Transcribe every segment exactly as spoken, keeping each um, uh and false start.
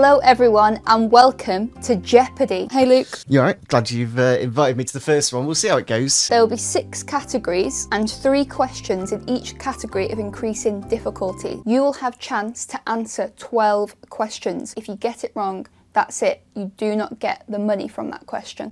Hello everyone and welcome to Jeopardy! Hey Luke. You alright? Glad you've uh, invited me to the first one. We'll see how it goes. There will be six categories and three questions in each category of increasing difficulty. You will have chance to answer twelve questions. If you get it wrong, that's it. You do not get the money from that question.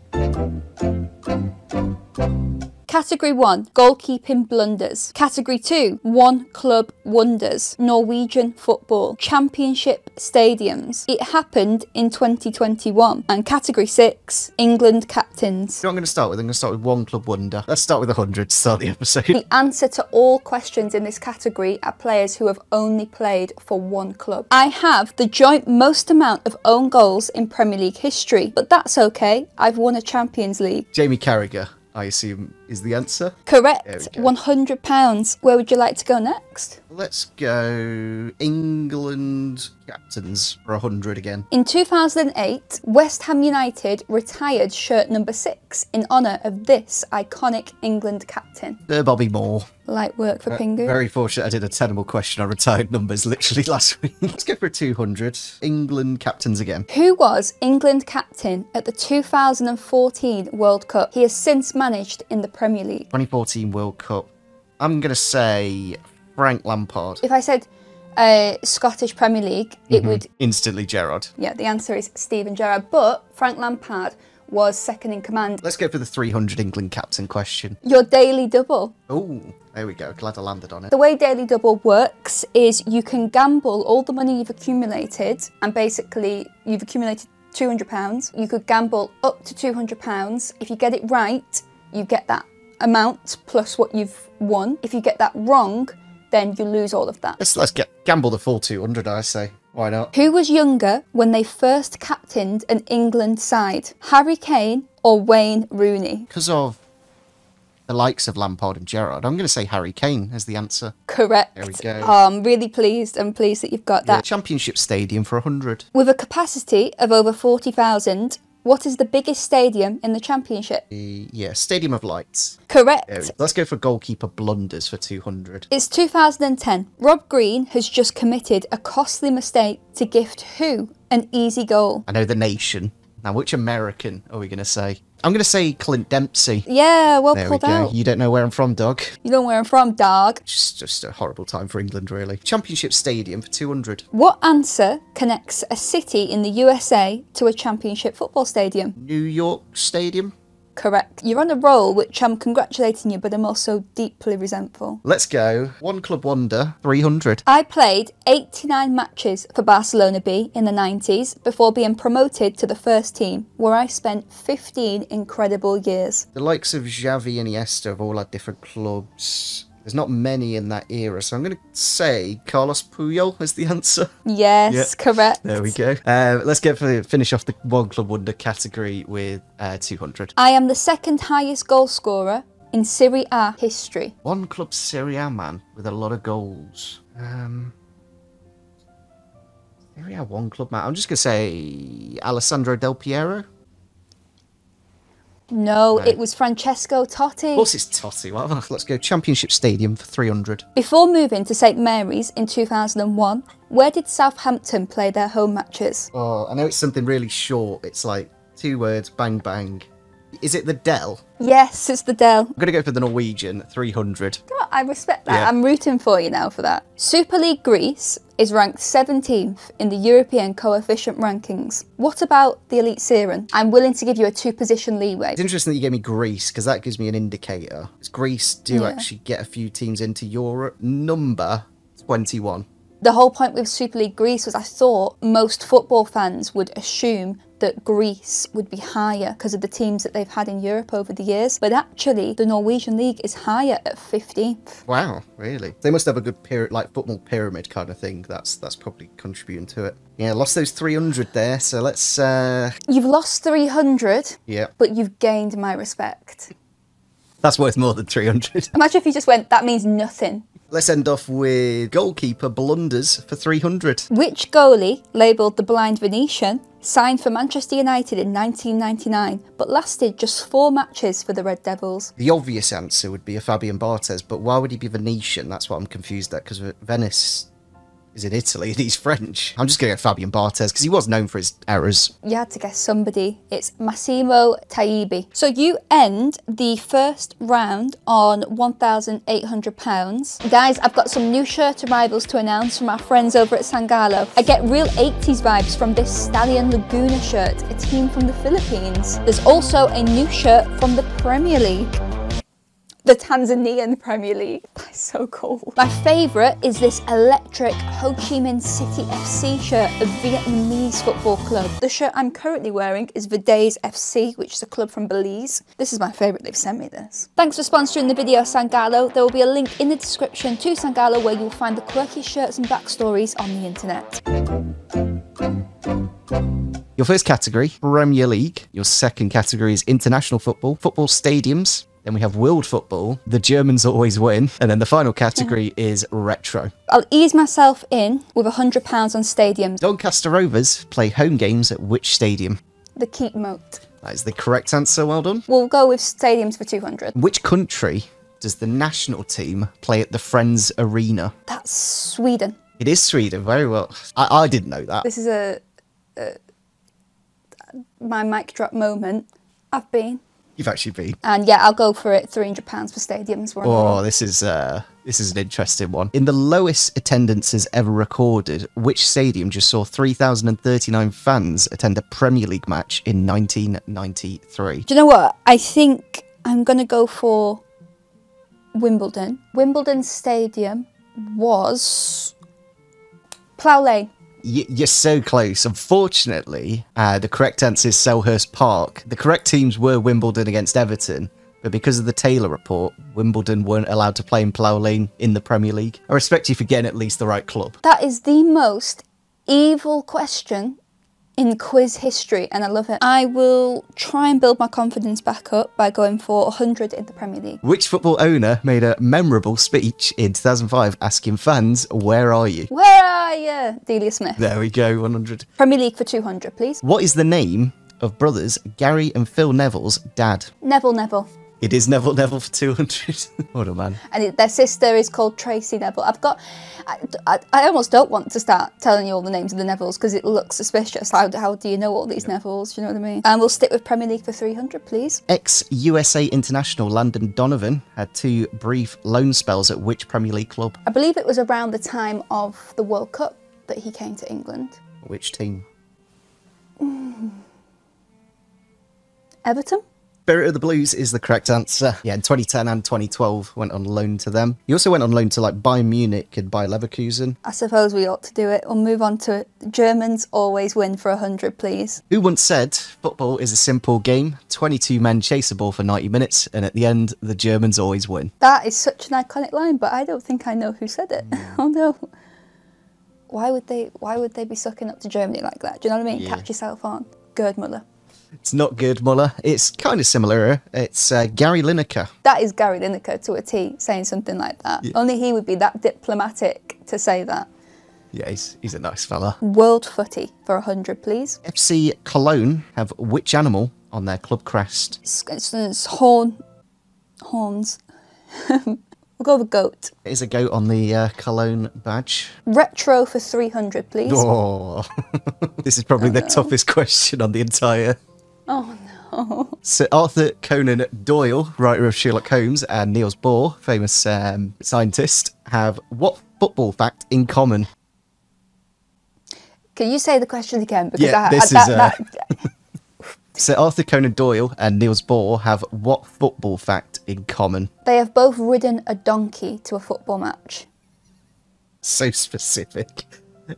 Category one, goalkeeping blunders. Category two, one club wonders, Norwegian football, championship stadiums. It happened in twenty twenty-one. And category six, England captains. You know what I'm going to start with? I'm going to start with one club wonder. Let's start with one hundred to start the episode. The answer to all questions in this category are players who have only played for one club. I have the joint most amount of own goals in Premier League history, but that's okay. I've won a Champions League. Jamie Carragher, I assume, is the answer. Correct. one hundred pounds. Where would you like to go next? Let's go England captains for one hundred again. In two thousand eight, West Ham United retired shirt number six in honour of this iconic England captain. Uh, Bobby Moore. Light work for uh, Pingu. Very fortunate I did a tenable question on retired numbers literally last week. Let's go for a two hundred. England captains again. Who was England captain at the two thousand fourteen World Cup? He has since managed in the Premier League. twenty fourteen World Cup. I'm going to say Frank Lampard. If I said uh, Scottish Premier League, mm-hmm. it would... Instantly Gerrard. Yeah, the answer is Stephen Gerrard, but Frank Lampard was second in command. Let's go for the three hundred England captain question. Your daily double. Oh, there we go. Glad I landed on it. The way daily double works is you can gamble all the money you've accumulated, and basically you've accumulated two hundred pounds. You could gamble up to two hundred pounds. If you get it right, you get that amount plus what you've won. If you get that wrong, then you lose all of that. Let's, let's get, gamble the full two hundred, I say. Why not? Who was younger when they first captained an England side? Harry Kane or Wayne Rooney? Because of the likes of Lampard and Gerrard, I'm going to say Harry Kane as the answer. Correct. There we go. Oh, I'm really pleased. I'm pleased that you've got that. Yeah, Championship Stadium for one hundred. With a capacity of over forty thousand, what is the biggest stadium in the Championship? Yeah, Stadium of Lights. Correct. Let's go for goalkeeper blunders for two hundred. It's two thousand ten. Rob Green has just committed a costly mistake to gift who an easy goal? I know the nation. Now, which American are we going to say? I'm going to say Clint Dempsey. Yeah, well pulled out. You don't know where I'm from, dog. You don't know where I'm from, dog. Just, just a horrible time for England, really. Championship Stadium for two hundred. What answer connects a city in the U S A to a championship football stadium? New York Stadium. Correct. You're on a roll, which I'm congratulating you, but I'm also deeply resentful. Let's go. One club wonder, three hundred. I played eighty-nine matches for Barcelona B in the nineties before being promoted to the first team, where I spent fifteen incredible years. The likes of Xavi and Iniesta have all had different clubs. There's not many in that era, so I'm going to say Carlos Puyol is the answer. Yes, yep. Correct. There we go. Uh, let's get for the, finish off the one club wonder category with uh, two hundred. I am the second highest goal scorer in Serie A history. One club Serie A man with a lot of goals. Um, Serie A one club man. I'm just going to say Alessandro Del Piero. No, no, it was Francesco Totti. Of course it's Totti. Well, let's go Championship Stadium for three hundred. Before moving to St Mary's in two thousand one, where did Southampton play their home matches? Oh, I know it's something really short. It's like two words, bang, bang. Is it the Dell? Yes, it's the Dell. I'm going to go for the Norwegian, three hundred. God, I respect that. Yeah. I'm rooting for you now for that. Super League Greece is ranked seventeenth in the European coefficient rankings. What about the Elite Siren? I'm willing to give you a two-position leeway. It's interesting that you gave me Greece, because that gives me an indicator. Greece do yeah. actually get a few teams into Europe. Number twenty-one. The whole point with Super League Greece was I thought most football fans would assume that Greece would be higher because of the teams that they've had in Europe over the years. But actually, the Norwegian League is higher at fifteenth. Wow, really? They must have a good pyramid, like football pyramid kind of thing. That's that's probably contributing to it. Yeah, lost those three hundred there, so let's... Uh... You've lost three hundred, yeah, but you've gained my respect. That's worth more than three hundred. Imagine if you just went, that means nothing. Let's end off with goalkeeper blunders for three hundred. Which goalie, labelled the blind Venetian, signed for Manchester United in nineteen ninety-nine, but lasted just four matches for the Red Devils? The obvious answer would be a Fabian Barthez, but why would he be Venetian? That's what I'm confused at, because Venice is in Italy and he's French. I'm just going to get Fabian Barthez because he was known for his errors. You had to guess somebody. It's Massimo Taibbi. So you end the first round on one thousand eight hundred pounds. Guys, I've got some new shirt arrivals to announce from our friends over at Sangalo. I get real eighties vibes from this Stallion Laguna shirt, a team from the Philippines. There's also a new shirt from the Premier League. The Tanzanian Premier League. That's so cool. My favourite is this electric Ho Chi Minh City F C shirt, a Vietnamese football club. The shirt I'm currently wearing is Verdes F C, which is a club from Belize. This is my favourite, they've sent me this. Thanks for sponsoring the video, Sangalo. There will be a link in the description to Sangalo where you'll find the quirky shirts and backstories on the internet. Your first category, Premier League. Your second category is international football, football stadiums. Then we have world football, the Germans always win, and then the final category yeah. is retro. I'll ease myself in with one hundred pounds on stadiums. Doncaster Rovers play home games at which stadium? The Keep Moat. That is the correct answer, well done. We'll go with stadiums for two hundred. Which country does the national team play at the Friends Arena? That's Sweden. It is Sweden, very well. I, I didn't know that. This is a, a my mic drop moment. I've been. You've actually been. And yeah, I'll go for it. three hundred pounds for stadiums. We're oh, this is, uh, this is an interesting one. In the lowest attendances ever recorded, which stadium just saw three thousand thirty-nine fans attend a Premier League match in nineteen ninety-three? Do you know what? I think I'm going to go for Wimbledon. Wimbledon Stadium was Plough Lane. You're so close. Unfortunately, uh, the correct answer is Selhurst Park. The correct teams were Wimbledon against Everton, but because of the Taylor report, Wimbledon weren't allowed to play in Plough Lane in the Premier League. I respect you for getting at least the right club. That is the most evil question in quiz history, and I love it. I will try and build my confidence back up by going for one hundred in the Premier League. Which football owner made a memorable speech in two thousand five asking fans, where are you? Where are you? Delia Smith. There we go, one hundred. Premier League for two hundred, please. What is the name of brothers Gary and Phil Neville's dad? Neville Neville. It is Neville Neville for two hundred. What a man. And it, their sister is called Tracy Neville. I've got... I, I, I almost don't want to start telling you all the names of the Nevilles because it looks suspicious. How, how do you know all these Nevilles? Do you know what I mean? And we'll stick with Premier League for three hundred, please. Ex-U S A international Landon Donovan had two brief loan spells at which Premier League club? I believe it was around the time of the World Cup that he came to England. Which team? Mm. Everton? Spirit of the Blues is the correct answer. Yeah, in twenty ten and twenty twelve went on loan to them. He also went on loan to like Bayern Munich and Bayer Leverkusen. I suppose we ought to do it. We'll move on to it. Germans always win for one hundred, please. Who once said football is a simple game, twenty-two men chase a ball for ninety minutes, and at the end, the Germans always win. That is such an iconic line, but I don't think I know who said it. Mm. Oh no. Why would they, why would they be sucking up to Germany like that? Do you know what I mean? Yeah. Catch yourself on. Gerd Muller. It's not good, Muller. It's kind of similar. It's uh, Gary Lineker. That is Gary Lineker to a T, saying something like that. Yeah. Only he would be that diplomatic to say that. Yeah, he's, he's a nice fella. World footy for one hundred, please. F C Cologne have which animal on their club crest? It's, it's, it's horn. Horns. We'll go with goat. It is a goat on the uh, Cologne badge. Retro for three hundred, please. Oh, this is probably oh, the no. toughest question on the entire... Oh, no. Sir Arthur Conan Doyle, writer of Sherlock Holmes, and Niels Bohr, famous um, scientist, have what football fact in common? Can you say the question again? Because yeah, I, this I, I, that, is... Uh... That... Sir Arthur Conan Doyle and Niels Bohr have what football fact in common? They have both ridden a donkey to a football match. So specific.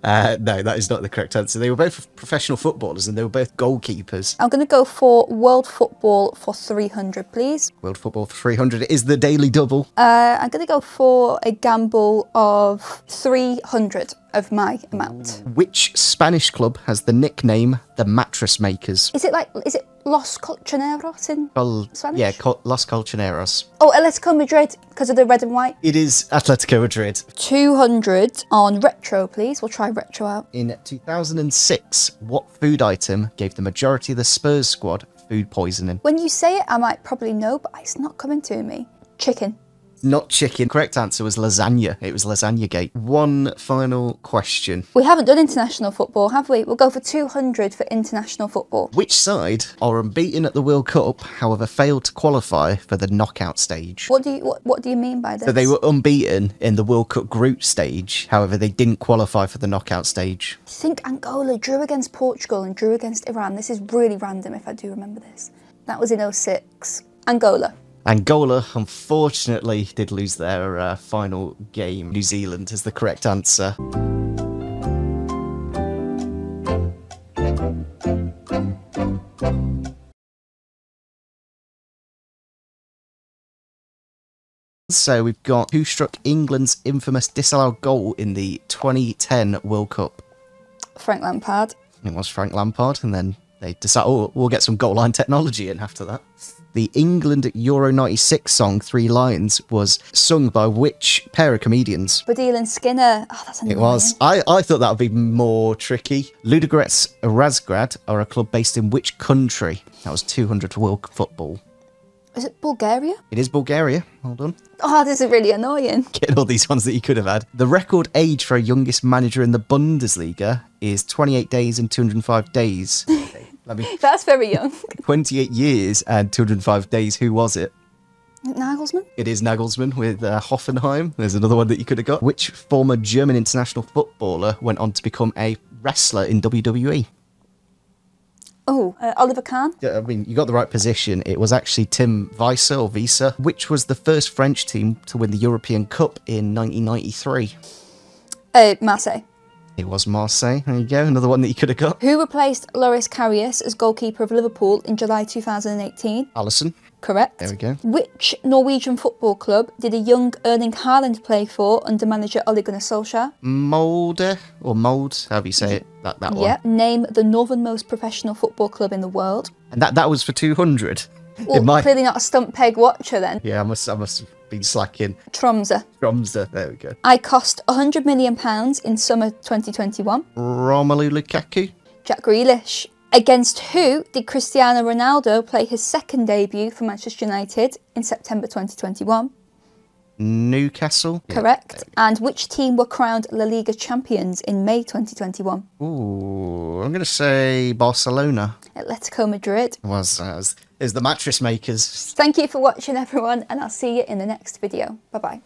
Uh, no, that is not the correct answer. They were both professional footballers and they were both goalkeepers. I'm going to go for world football for three hundred, please. World football for three hundred is the daily double. Uh, I'm going to go for a gamble of three hundred of my amount. Which Spanish club has the nickname the Mattress Makers? Is it like, is it Los Colchoneros in Col Spanish? Yeah, Col Los Colchoneros. Oh, Atletico Madrid, because of the red and white? It is Atletico Madrid. two hundred on retro, please. We'll try retro out. In two thousand six, what food item gave the majority of the Spurs squad food poisoning? When you say it, I might probably know, but it's not coming to me. Chicken. Not chicken. Correct answer was lasagna. It was lasagna gate. One final question. We haven't done international football, have we? We'll go for two hundred for international football. Which side are unbeaten at the World Cup, however failed to qualify for the knockout stage? What do you what, what do you mean by this? So they were unbeaten in the World Cup group stage, however they didn't qualify for the knockout stage. I think Angola drew against Portugal and drew against Iran. This is really random if I do remember this. That was in oh six. Angola. Angola, unfortunately, did lose their uh, final game. New Zealand is the correct answer. So we've got who struck England's infamous disallowed goal in the twenty ten World Cup? Frank Lampard. It was Frank Lampard, and then they decided, oh, we'll get some goal line technology in after that. The England Euro ninety-six song, Three Lions, was sung by which pair of comedians? Baddiel and Skinner. Oh, that's annoying. It was. I, I thought that would be more tricky. Ludogorets Razgrad are a club based in which country? That was two hundred for World Football. Is it Bulgaria? It is Bulgaria. Well done. Oh, this is really annoying. Getting all these ones that you could have had. The record age for a youngest manager in the Bundesliga is twenty-eight days and two hundred five days. I mean, that's very young. twenty-eight years and two hundred five days. Who was it? Nagelsmann? It is Nagelsmann with uh, Hoffenheim. There's another one that you could have got. Which former German international footballer went on to become a wrestler in W W E? Oh, uh, Oliver Kahn? Yeah, I mean, you got the right position. It was actually Tim Weiser or Visa, which was the first French team to win the European Cup in nineteen ninety-three. Uh, Marseille. It was Marseille. There you go, another one that you could have got. Who replaced Loris Karius as goalkeeper of Liverpool in July two thousand eighteen? Alisson. Correct. There we go. Which Norwegian football club did a young Erling Haaland play for under manager Ole Gunnar Solskjaer? Molde, or Molde, however you say it, that, that one. Yeah, name the northernmost professional football club in the world. And that, that was for two hundred. Well, my... clearly not a stump peg watcher then. Yeah, I must, I must have been slacking. Tromsø. Tromsø, there we go. I cost one hundred million pounds in summer twenty twenty-one. Romelu Lukaku. Jack Grealish. Against who did Cristiano Ronaldo play his second debut for Manchester United in September twenty twenty-one? Newcastle. Correct. Yeah, and which team were crowned La Liga champions in May twenty twenty-one? Ooh, I'm going to say Barcelona. Atletico Madrid. It was, uh, is the mattress makers. Thank you for watching, everyone, and I'll see you in the next video. Bye-bye.